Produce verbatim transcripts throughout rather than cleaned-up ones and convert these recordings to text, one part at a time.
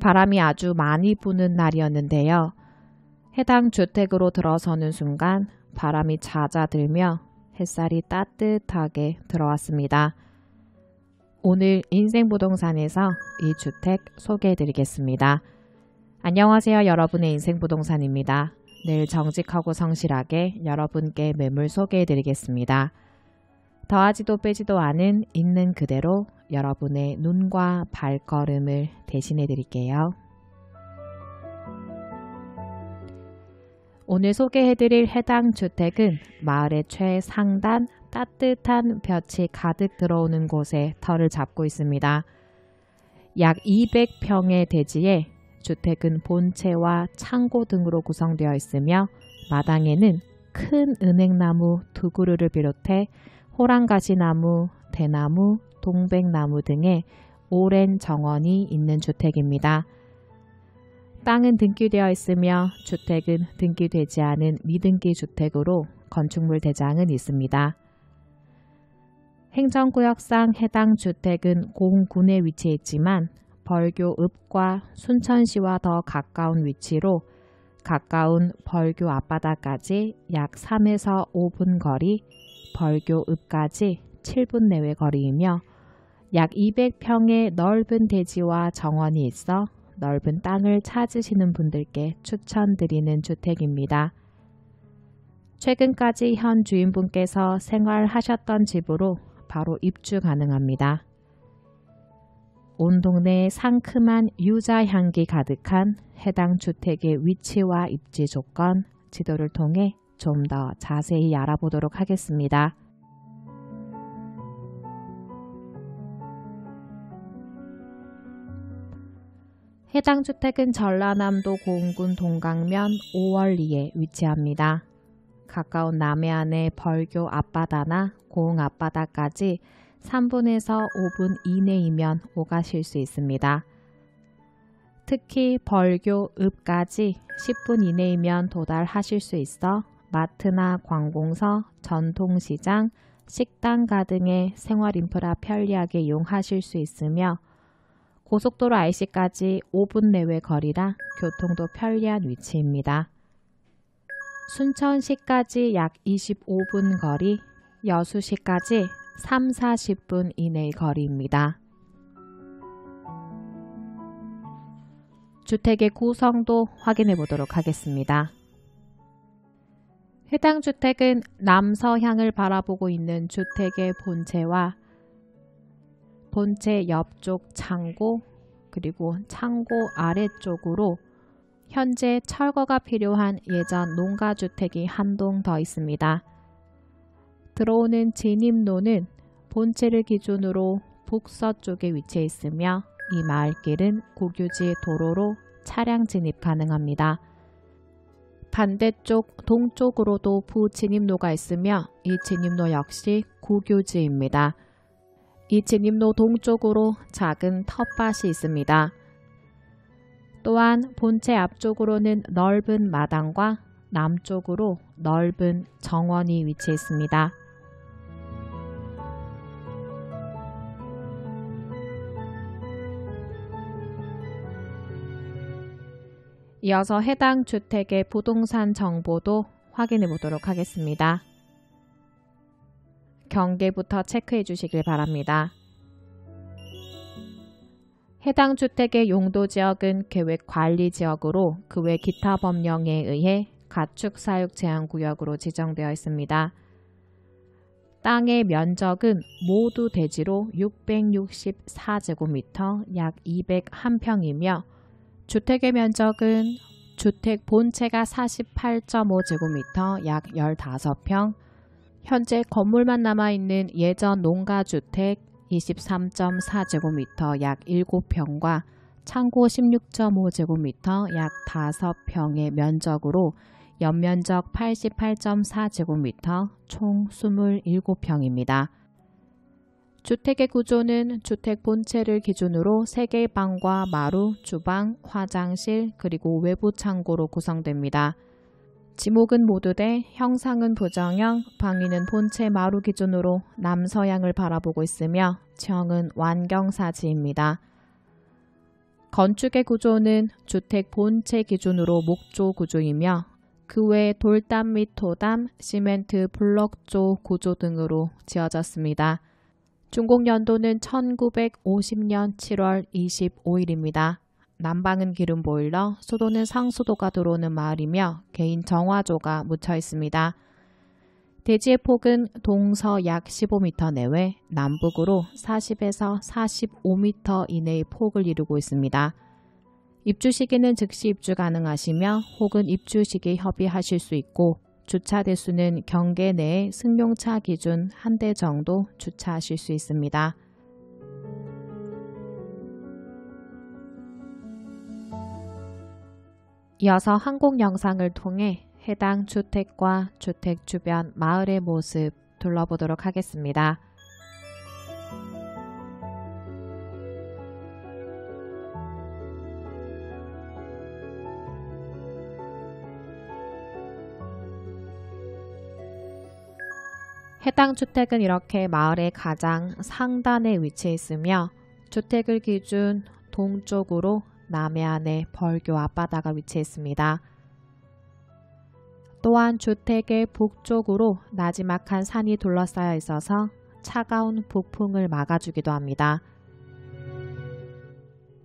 바람이 아주 많이 부는 날이었는데요. 해당 주택으로 들어서는 순간 바람이 잦아들며 햇살이 따뜻하게 들어왔습니다. 오늘 인생부동산에서 이 주택 소개해드리겠습니다. 안녕하세요. 여러분의 인생부동산입니다. 늘 정직하고 성실하게 여러분께 매물 소개해드리겠습니다. 더하지도 빼지도 않은 있는 그대로 여러분의 눈과 발걸음을 대신해 드릴게요. 오늘 소개해 드릴 해당 주택은 마을의 최상단 따뜻한 볕이 가득 들어오는 곳에 터를 잡고 있습니다. 약 이백 평의 대지에 주택은 본체와 창고 등으로 구성되어 있으며 마당에는 큰 은행나무 두 그루를 비롯해 호랑가시나무, 대나무, 동백나무 등의 오랜 정원이 있는 주택입니다. 땅은 등기되어 있으며 주택은 등기되지 않은 미등기 주택으로 건축물 대장은 있습니다. 행정구역상 해당 주택은 고흥군에 위치해 있지만 벌교읍과 순천시와 더 가까운 위치로 가까운 벌교 앞바다까지 약 삼에서 오 분 거리, 벌교읍까지 칠 분 내외 거리이며 약 이백 평의 넓은 대지와 정원이 있어 넓은 땅을 찾으시는 분들께 추천드리는 주택입니다. 최근까지 현 주인분께서 생활하셨던 집으로 바로 입주 가능합니다. 온 동네에 상큼한 유자 향기 가득한 해당 주택의 위치와 입지 조건, 지도를 통해 좀 더 자세히 알아보도록 하겠습니다. 해당 주택은 전라남도 고흥군 동강면 오월리에 위치합니다. 가까운 남해안의 벌교 앞바다나 고흥 앞바다까지 삼 분에서 오 분 이내이면 오가실 수 있습니다. 특히 벌교읍까지 십 분 이내이면 도달하실 수 있어 마트나 관공서, 전통시장, 식당가 등의 생활인프라 편리하게 이용하실 수 있으며 고속도로 아이씨까지 오 분 내외 거리라 교통도 편리한 위치입니다. 순천시까지 약 이십오 분 거리, 여수시까지 삼, 사십 분 이내의 거리입니다. 주택의 구성도 확인해 보도록 하겠습니다. 해당 주택은 남서향을 바라보고 있는 주택의 본체와 본체 옆쪽 창고 그리고 창고 아래쪽으로 현재 철거가 필요한 예전 농가주택이 한 동 더 있습니다. 들어오는 진입로는 본체를 기준으로 북서쪽에 위치해 있으며 이 마을길은 국유지 도로로 차량 진입 가능합니다. 반대쪽 동쪽으로도 부진입로가 있으며 이 진입로 역시 국유지입니다. 이 진입로 동쪽으로 작은 텃밭이 있습니다. 또한 본체 앞쪽으로는 넓은 마당과 남쪽으로 넓은 정원이 위치해 있습니다. 이어서 해당 주택의 부동산 정보도 확인해 보도록 하겠습니다. 경계부터 체크해 주시길 바랍니다. 해당 주택의 용도지역은 계획관리지역으로 그 외 기타 법령에 의해 가축사육제한구역으로 지정되어 있습니다. 땅의 면적은 모두 대지로 육백육십사 제곱미터 약 이백일 평이며 주택의 면적은 주택 본체가 사십팔 점 오 제곱미터 약 십오 평, 현재 건물만 남아있는 예전 농가주택 이십삼 점 사 제곱미터 약 칠 평과 창고 십육 점 오 제곱미터 약 오 평의 면적으로 연면적 팔십팔 점 사 제곱미터 총 이십칠 평입니다. 주택의 구조는 주택 본체를 기준으로 세 개의 방과 마루, 주방, 화장실, 그리고 외부 창고로 구성됩니다. 지목은 모두대, 형상은 부정형, 방위는 본체 마루 기준으로 남서향을 바라보고 있으며 지형은 완경사지입니다. 건축의 구조는 주택 본체 기준으로 목조 구조이며 그 외 돌담 및 토담, 시멘트, 블럭조 구조 등으로 지어졌습니다. 준공 연도는 천구백오십 년 칠월 이십오일입니다. 난방은 기름 보일러, 수도는 상수도가 들어오는 마을이며 개인 정화조가 묻혀 있습니다. 대지의 폭은 동서 약 십오 미터 내외, 남북으로 사십에서 사십오 미터 이내의 폭을 이루고 있습니다. 입주 시기는 즉시 입주 가능하시며 혹은 입주 시기 협의하실 수 있고 주차 대수는 경계 내에 승용차 기준 한 대 정도 주차하실 수 있습니다. 이어서 항공 영상을 통해 해당 주택과 주택 주변 마을의 모습 둘러보도록 하겠습니다. 해당 주택은 이렇게 마을의 가장 상단에 위치해 있으며 주택을 기준 동쪽으로 남해안의 벌교 앞바다가 위치했습니다. 또한 주택의 북쪽으로 나지막한 산이 둘러싸여 있어서 차가운 북풍을 막아주기도 합니다.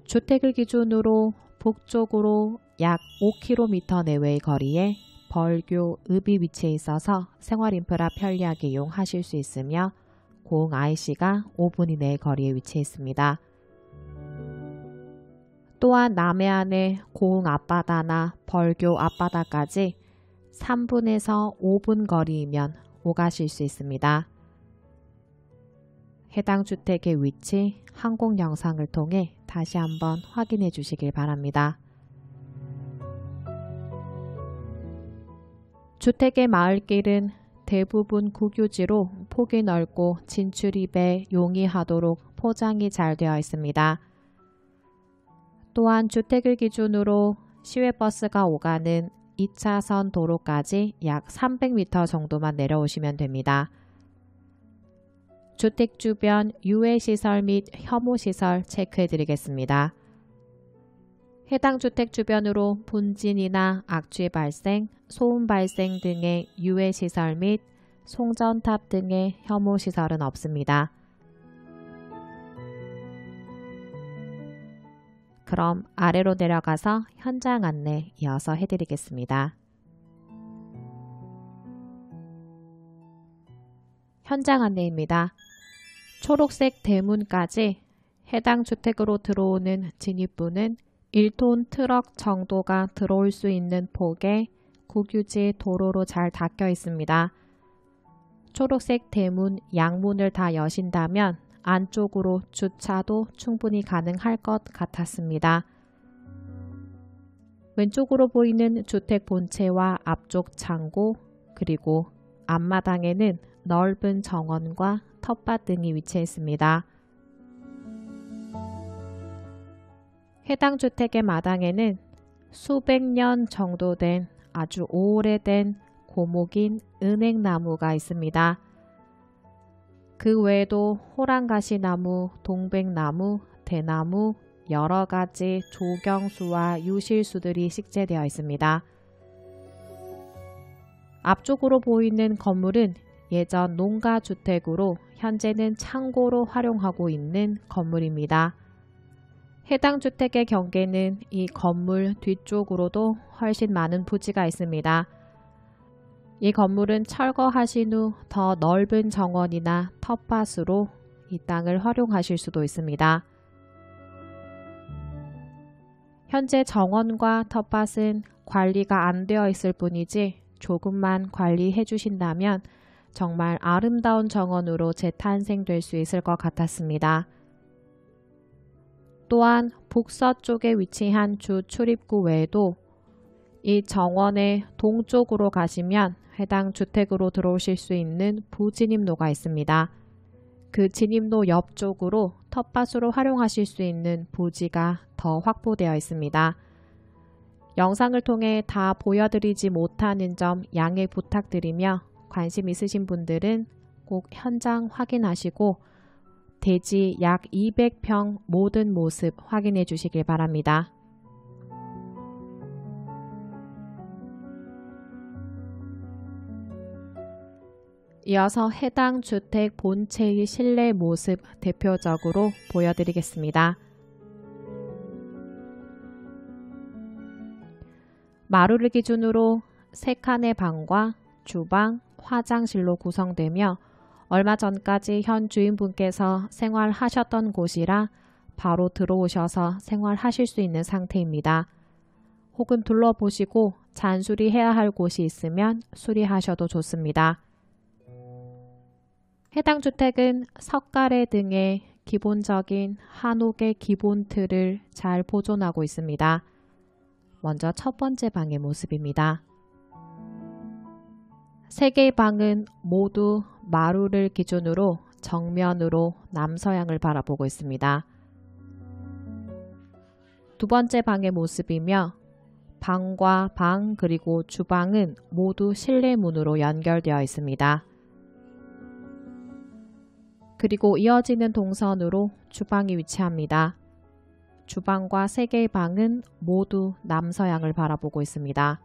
주택을 기준으로 북쪽으로 약 오 킬로미터 내외의 거리에 벌교 읍이 위치해 있어서 생활인프라 편리하게 이용하실 수 있으며 고흥 아이씨가 오 분 이내의 거리에 위치했습니다. 또한 남해안의 고흥 앞바다나 벌교 앞바다까지 삼 분에서 오 분 거리이면 오가실 수 있습니다. 해당 주택의 위치, 항공 영상을 통해 다시 한번 확인해 주시길 바랍니다. 주택의 마을길은 대부분 국유지로 폭이 넓고 진출입에 용이하도록 포장이 잘 되어 있습니다. 또한 주택을 기준으로 시외버스가 오가는 이 차선 도로까지 약 삼백 미터 정도만 내려오시면 됩니다. 주택 주변 유해시설 및 혐오시설 체크해드리겠습니다. 해당 주택 주변으로 분진이나 악취 발생, 소음 발생 등의 유해시설 및 송전탑 등의 혐오시설은 없습니다. 그럼 아래로 내려가서 현장 안내 이어서 해드리겠습니다. 현장 안내입니다. 초록색 대문까지 해당 주택으로 들어오는 진입부는 일 톤 트럭 정도가 들어올 수 있는 폭의 국유지 도로로 잘 닦여 있습니다. 초록색 대문 양문을 다 여신다면 안쪽으로 주차도 충분히 가능할 것 같았습니다. 왼쪽으로 보이는 주택 본체와 앞쪽 창고 그리고 앞마당에는 넓은 정원과 텃밭 등이 위치했습니다. 해당 주택의 마당에는 수백 년 정도 된 아주 오래된 고목인 은행나무가 있습니다. 그 외에도 호랑가시나무, 동백나무, 대나무, 여러 가지 조경수와 유실수들이 식재되어 있습니다. 앞쪽으로 보이는 건물은 예전 농가주택으로 현재는 창고로 활용하고 있는 건물입니다. 해당 주택의 경계는 이 건물 뒤쪽으로도 훨씬 많은 부지가 있습니다. 이 건물은 철거하신 후 더 넓은 정원이나 텃밭으로 이 땅을 활용하실 수도 있습니다. 현재 정원과 텃밭은 관리가 안 되어 있을 뿐이지 조금만 관리해 주신다면 정말 아름다운 정원으로 재탄생될 수 있을 것 같았습니다. 또한 북서쪽에 위치한 주 출입구 외에도 이 정원의 동쪽으로 가시면 해당 주택으로 들어오실 수 있는 부진입로가 있습니다. 그 진입로 옆쪽으로 텃밭으로 활용하실 수 있는 부지가 더 확보되어 있습니다. 영상을 통해 다 보여드리지 못하는 점 양해 부탁드리며, 관심 있으신 분들은 꼭 현장 확인하시고 대지 약 이백 평 모든 모습 확인해 주시길 바랍니다. 이어서 해당 주택 본체의 실내 모습 대표적으로 보여드리겠습니다. 마루를 기준으로 세 칸의 방과 주방, 화장실로 구성되며 얼마 전까지 현 주인분께서 생활하셨던 곳이라 바로 들어오셔서 생활하실 수 있는 상태입니다. 혹은 둘러보시고 잔수리해야 할 곳이 있으면 수리하셔도 좋습니다. 해당 주택은 석가래 등의 기본적인 한옥의 기본 틀을 잘 보존하고 있습니다. 먼저 첫 번째 방의 모습입니다. 세 개의 방은 모두 마루를 기준으로 정면으로 남서향을 바라보고 있습니다. 두 번째 방의 모습이며, 방과 방 그리고 주방은 모두 실내 문으로 연결되어 있습니다. 그리고 이어지는 동선으로 주방이 위치합니다. 주방과 세 개의 방은 모두 남서향을 바라보고 있습니다.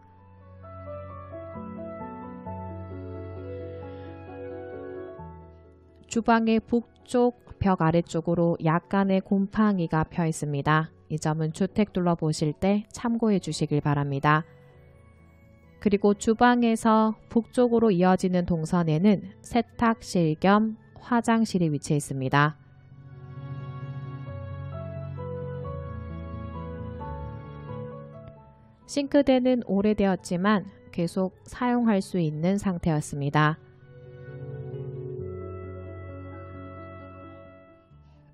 주방의 북쪽 벽 아래쪽으로 약간의 곰팡이가 펴 있습니다. 이 점은 주택 둘러보실 때 참고해 주시길 바랍니다. 그리고 주방에서 북쪽으로 이어지는 동선에는 세탁실 겸 화장실이 위치해 있습니다. 싱크대는 오래되었지만 계속 사용할 수 있는 상태였습니다.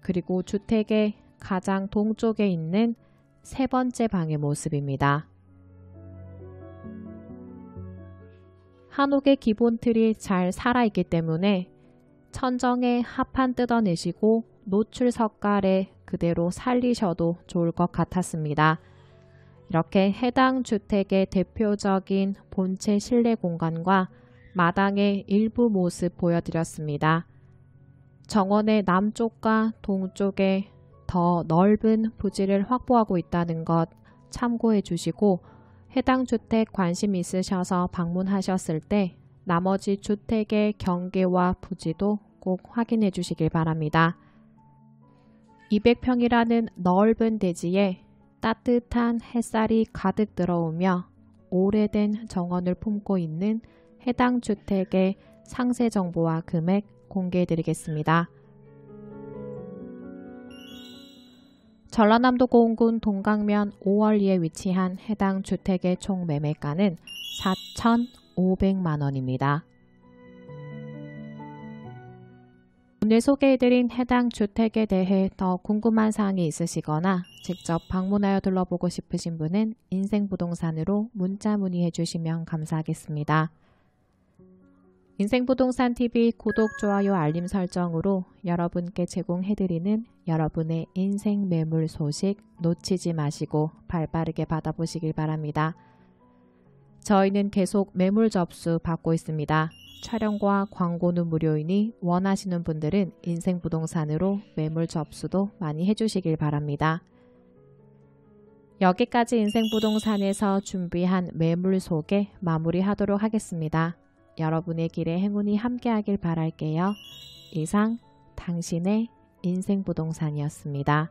그리고 주택의 가장 동쪽에 있는 세 번째 방의 모습입니다. 한옥의 기본 틀이 잘 살아있기 때문에 천정에 합판 뜯어내시고 노출 석가래 그대로 살리셔도 좋을 것 같았습니다. 이렇게 해당 주택의 대표적인 본체 실내 공간과 마당의 일부 모습 보여드렸습니다. 정원의 남쪽과 동쪽에 더 넓은 부지를 확보하고 있다는 것 참고해 주시고, 해당 주택 관심 있으셔서 방문하셨을 때 나머지 주택의 경계와 부지도 꼭 확인해 주시길 바랍니다. 이백 평이라는 넓은 대지에 따뜻한 햇살이 가득 들어오며 오래된 정원을 품고 있는 해당 주택의 상세 정보와 금액 공개해 드리겠습니다. 전라남도 고흥군 동강면 오월리에 위치한 해당 주택의 총 매매가는 사천오백만 원입니다. 오늘 소개해드린 해당 주택에 대해 더 궁금한 사항이 있으시거나 직접 방문하여 둘러보고 싶으신 분은 인생부동산으로 문자 문의해 주시면 감사하겠습니다. 인생부동산티비 구독, 좋아요, 알림 설정으로 여러분께 제공해드리는 여러분의 인생 매물 소식 놓치지 마시고 발빠르게 받아보시길 바랍니다. 저희는 계속 매물 접수 받고 있습니다. 촬영과 광고는 무료이니 원하시는 분들은 인생부동산으로 매물 접수도 많이 해주시길 바랍니다. 여기까지 인생부동산에서 준비한 매물 소개 마무리하도록 하겠습니다. 여러분의 길에 행운이 함께하길 바랄게요. 이상 당신의 인생부동산이었습니다.